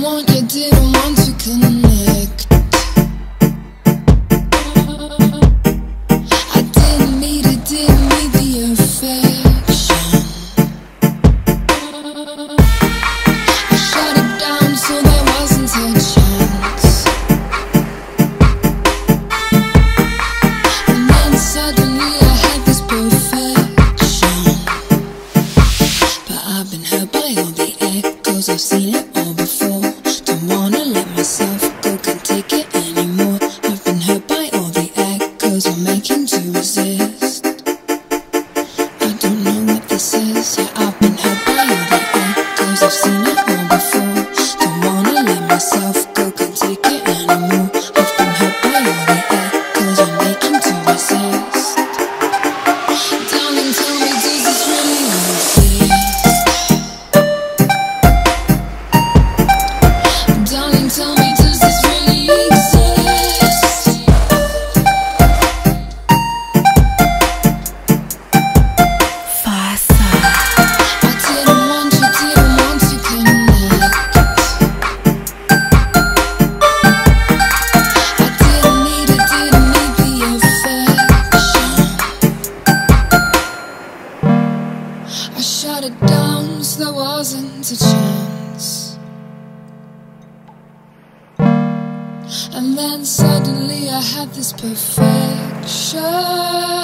didn't want to connect. I didn't need the affection. I shut it down so there wasn't a chance. And then suddenly I had this perfection. But I've been hurt by all the echoes, I've seen it all before. Don't wanna let myself go, can't take it anymore. I've been hurt by all the echoes I'm making to resist. I don't know what this is. Yeah, I've been hurt by all the echoes, I've seen it all before. Don't wanna let myself go, can't take it anymore. I've been hurt by all the echoes I'm making to resist. Darling, tell me, does this really exist? Darling, tell me, does this really exist? Faster. I didn't want to connect. I didn't need the affection. I shut it down so there wasn't a chance. And then suddenly I had this perfection.